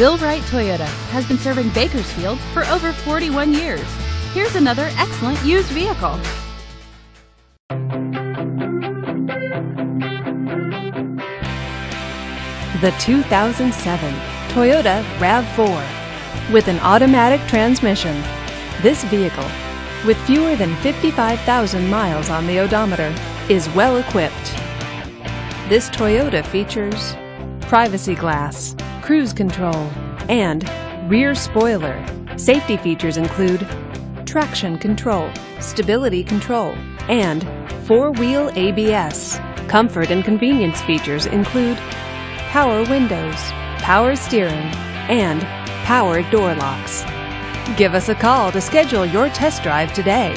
Bill Wright Toyota has been serving Bakersfield for over 41 years. Here's another excellent used vehicle. The 2007 Toyota RAV4 with an automatic transmission. This vehicle, with fewer than 55,000 miles on the odometer, is well equipped. This Toyota features privacy glass, cruise control, and rear spoiler. Safety features include traction control, stability control, and four-wheel ABS. Comfort and convenience features include power windows, power steering, and power door locks. Give us a call to schedule your test drive today.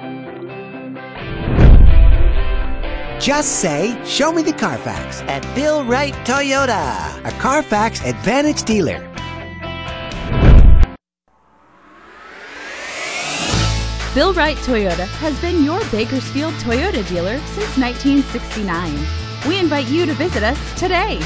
Just say, "Show me the Carfax" at Bill Wright Toyota, a Carfax Advantage dealer. Bill Wright Toyota has been your Bakersfield Toyota dealer since 1969. We invite you to visit us today.